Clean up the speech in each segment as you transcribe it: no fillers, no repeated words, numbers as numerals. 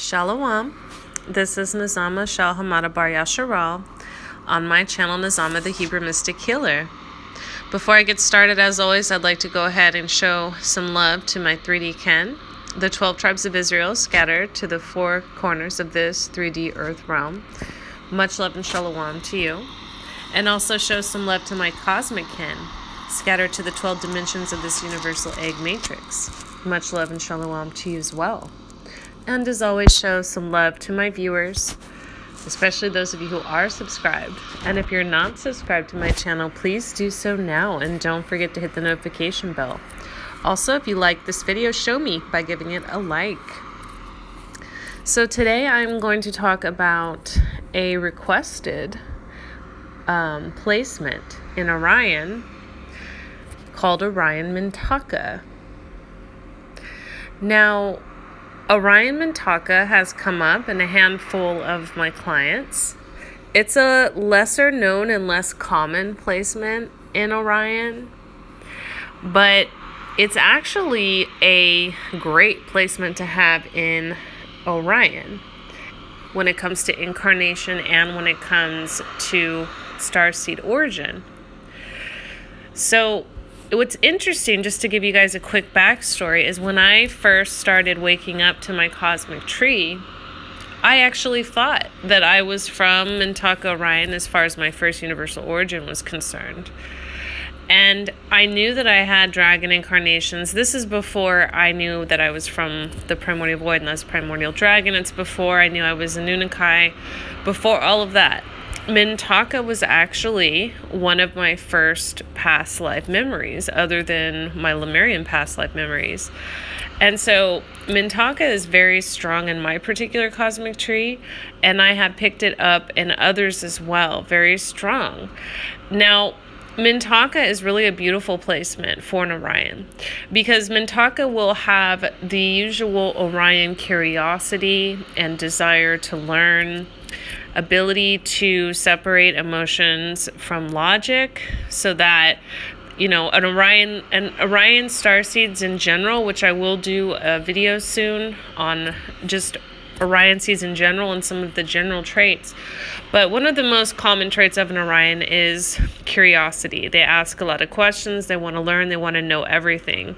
Shalom. This is Nizama Shalhamada Bar Yasharal on my channel, Nizama the Hebrew Mystic Healer. Before I get started, as always, I'd like to go ahead and show some love to my 3D Ken, the 12 tribes of Israel scattered to the four corners of this 3D earth realm. Much love and shalom to you. And also show some love to my cosmic Ken, scattered to the 12 dimensions of this universal egg matrix. Much love and shalom to you as well. And as always, show some love to my viewers, especially those of you who are subscribed. And if you're not subscribed to my channel, please do so now. And don't forget to hit the notification bell. Also, if you like this video, show me by giving it a like. So today I'm going to talk about a requested placement in Orion called Orion Mintaka. Now, Orion Mintaka has come up in a handful of my clients. It's a lesser known and less common placement in Orion, but it's actually a great placement to have in Orion when it comes to incarnation and when it comes to starseed origin. So what's interesting, just to give you guys a quick backstory, is when I first started waking up to my cosmic tree, I actually thought that I was from Mintaka, Orion, as far as my first universal origin was concerned. And I knew that I had dragon incarnations. This is before I knew that I was from the primordial void, and that's primordial dragon. It's before I knew I was a Nunakai, before all of that. Mintaka was actually one of my first past life memories, other than my Lemurian past life memories. And so Mintaka is very strong in my particular cosmic tree, and I have picked it up in others as well, very strong. Now, Mintaka is really a beautiful placement for an Orion, because Mintaka will have the usual Orion curiosity and desire to learn, ability to separate emotions from logic, so that, you know, an Orion starseeds in general, which I will do a video soon on just Orion seeds in general and some of the general traits. But one of the most common traits of an Orion is curiosity. They ask a lot of questions, they want to learn, they want to know everything.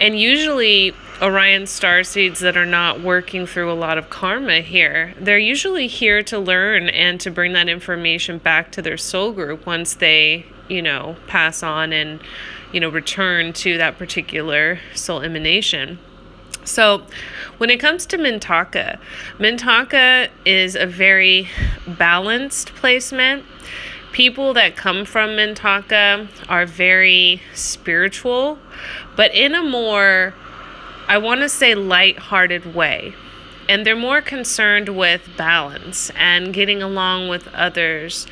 And usually Orion starseeds that are not working through a lot of karma here, they're usually here to learn and to bring that information back to their soul group once they, you know, pass on and, you know, return to that particular soul emanation. So when it comes to Mintaka, Mintaka is a very balanced placement. People that come from Mintaka are very spiritual, but in a more, I want to say, lighthearted way. And they're more concerned with balance and getting along with others.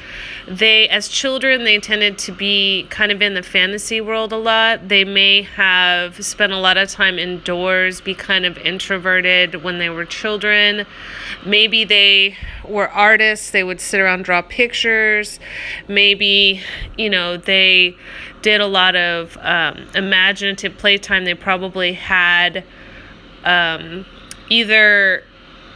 They, as children, they tended to be kind of in the fantasy world a lot. They may have spent a lot of time indoors, be kind of introverted when they were children. Maybe they were artists. They would sit around, draw pictures. Maybe, you know, they did a lot of imaginative playtime. They probably had either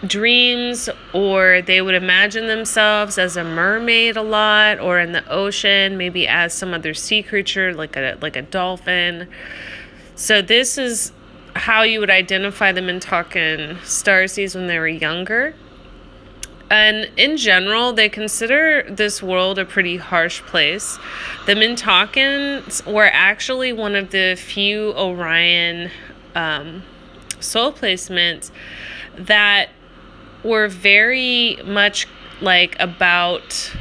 dreams, or they would imagine themselves as a mermaid a lot, or in the ocean, maybe as some other sea creature like a dolphin. So this is how you would identify the Mintakan starseeds when they were younger. And in general, they consider this world a pretty harsh place. The Mintakans were actually one of the few Orion soul placements that were very much like about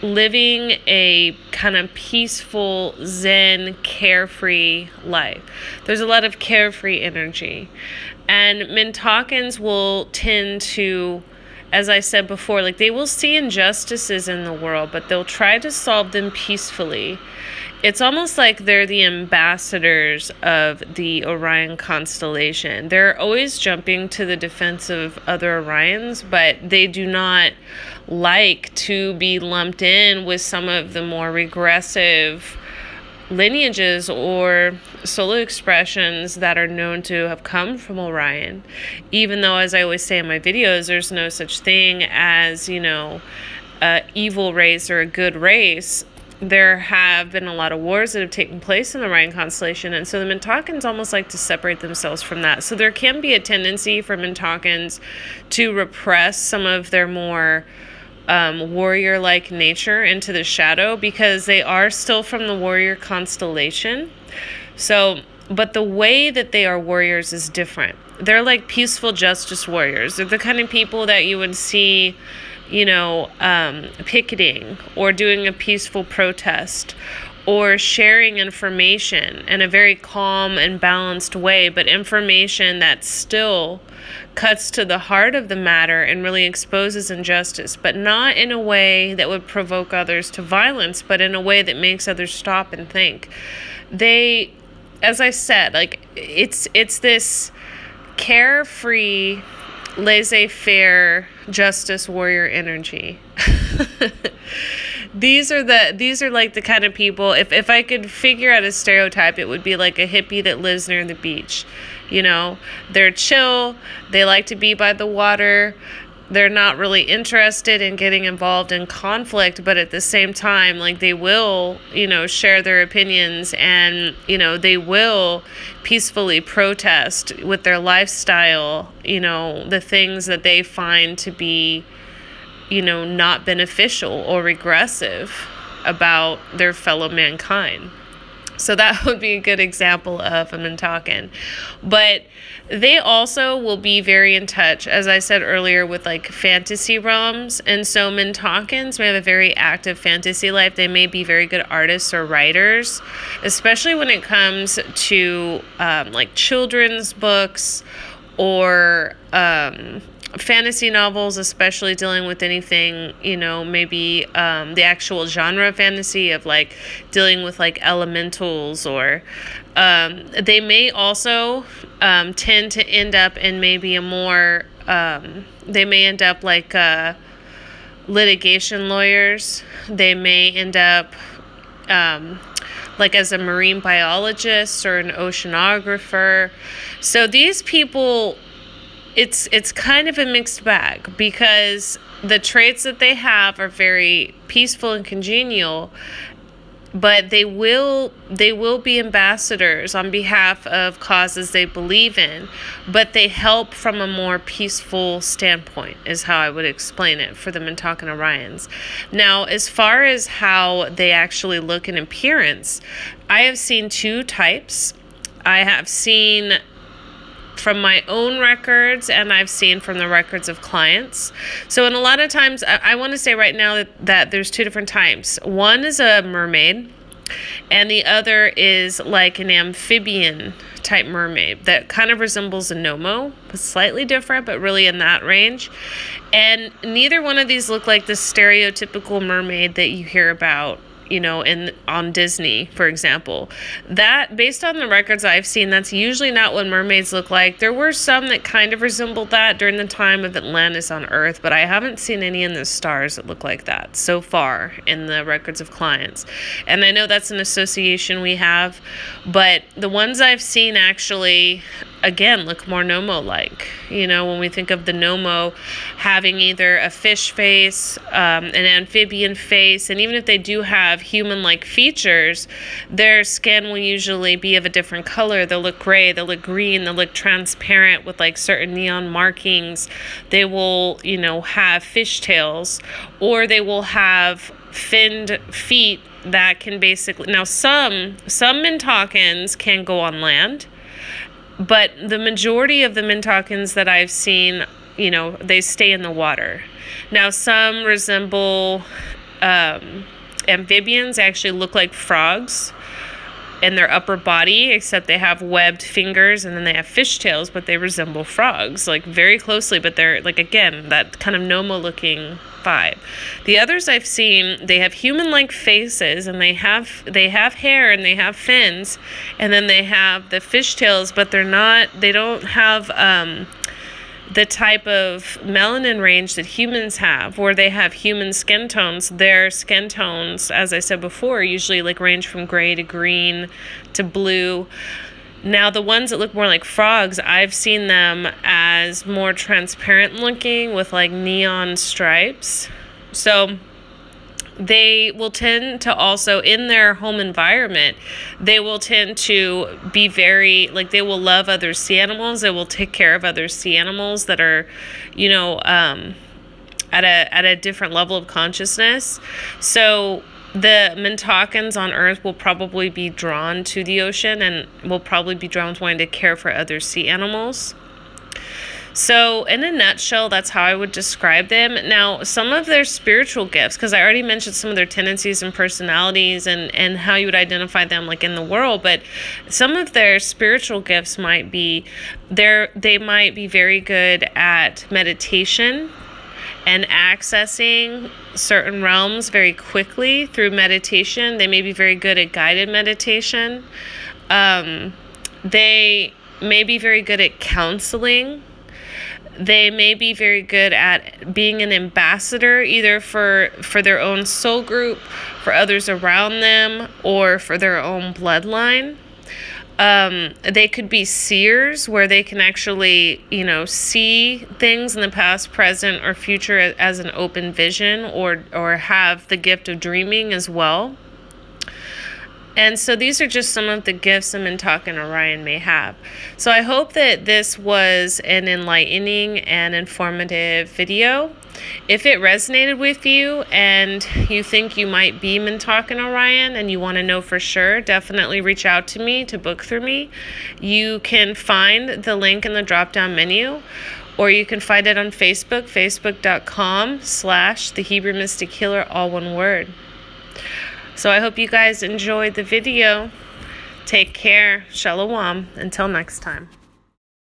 living a kind of peaceful, zen, carefree life. There's a lot of carefree energy. And Mintakans will tend to, as I said before, like, they will see injustices in the world, but they'll try to solve them peacefully. It's almost like they're the ambassadors of the Orion constellation. They're always jumping to the defense of other Orions, but they do not like to be lumped in with some of the more regressive lineages or solo expressions that are known to have come from Orion, even though, as I always say in my videos, there's no such thing as, you know, an evil race or a good race. There have been a lot of wars that have taken place in the Orion constellation, and so the Mintakans almost like to separate themselves from that. So there can be a tendency for Mintakans to repress some of their more warrior-like nature into the shadow, because they are still from the warrior constellation. So, but the way that they are warriors is different. They're like peaceful justice warriors. They're the kind of people that you would see, you know, picketing or doing a peaceful protest or sharing information in a very calm and balanced way, but information that still cuts to the heart of the matter and really exposes injustice, but not in a way that would provoke others to violence, but in a way that makes others stop and think. They, as I said, like, it's this carefree, laissez-faire justice warrior energy. These are like the kind of people, if I could figure out a stereotype, it would be like a hippie that lives near the beach. You know, they're chill, they like to be by the water, they're not really interested in getting involved in conflict, but at the same time, like, they will, you know, share their opinions, and, you know, they will peacefully protest with their lifestyle, you know, the things that they find to be, you know, not beneficial or regressive about their fellow mankind. So that would be a good example of a Mintakan. But they also will be very in touch, as I said earlier, with like fantasy realms. And so Mintakans may have a very active fantasy life. They may be very good artists or writers, especially when it comes to like children's books or fantasy novels, especially dealing with anything, you know, maybe the actual genre of fantasy, of like dealing with like elementals, or they may also tend to end up in maybe a more they may end up like litigation lawyers. They may end up like as a marine biologist or an oceanographer. So these people, it's kind of a mixed bag, because the traits that they have are very peaceful and congenial, but they will be ambassadors on behalf of causes they believe in, but they help from a more peaceful standpoint, is how I would explain it for the Mintakan Orions. Now, as far as how they actually look in appearance, I have seen two types. I have seen from my own records, and I've seen from the records of clients. So, and a lot of times, I want to say right now that there's two different types. One is a mermaid, and the other is like an amphibian type mermaid that kind of resembles a Nommo, but slightly different, but really in that range. And neither one of these look like the stereotypical mermaid that you hear about, you know, on Disney, for example. That, based on the records I've seen, that's usually not what mermaids look like. There were some that kind of resembled that during the time of Atlantis on Earth, but I haven't seen any in the stars that look like that so far in the records of clients. And I know that's an association we have, but the ones I've seen actually, again, look more Nommo-like. You know, when we think of the Nommo having either a fish face, an amphibian face, and even if they do have human-like features, their skin will usually be of a different color. They'll look gray, they'll look green, they'll look transparent with like certain neon markings. They will, you know, have fishtails, or they will have finned feet that can basically... Now, some Mintakans can go on land, but the majority of the Mintakans that I've seen, you know, they stay in the water. Now, some resemble amphibians. They actually look like frogs in their upper body, except they have webbed fingers, and then they have fishtails, but they resemble frogs, like, very closely, but they're, like, again, that kind of Nommo-looking vibe. The others I've seen, they have human-like faces, and they have hair, and they have fins, and then they have the fishtails, but they don't have the type of melanin range that humans have, where they have human skin tones. Their skin tones, as I said before, usually like range from gray to green to blue. Now, the ones that look more like frogs, I've seen them as more transparent looking with like neon stripes. So they will tend to also, in their home environment, they will tend to be very, like, they will love other sea animals. They will take care of other sea animals that are, you know, at a different level of consciousness. So the Mintakans on Earth will probably be drawn to the ocean and will probably be drawn to wanting to care for other sea animals. So in a nutshell, that's how I would describe them. Now, some of their spiritual gifts, because I already mentioned some of their tendencies and personalities and how you would identify them like in the world, but some of their spiritual gifts might be, they might be very good at meditation and accessing certain realms very quickly through meditation. They may be very good at guided meditation. They may be very good at counseling. They may be very good at being an ambassador, either for their own soul group, for others around them, or for their own bloodline. They could be seers, where they can actually, you know, see things in the past, present, or future as an open vision, or have the gift of dreaming as well. And so these are just some of the gifts Mintakan and Orion may have. So I hope that this was an enlightening and informative video. If it resonated with you and you think you might be Mintakan and Orion and you want to know for sure, definitely reach out to me to book through me. You can find the link in the drop-down menu, or you can find it on Facebook, facebook.com/The Hebrew Mystic Healer, all one word. So I hope you guys enjoyed the video. Take care. Shalom. Until next time.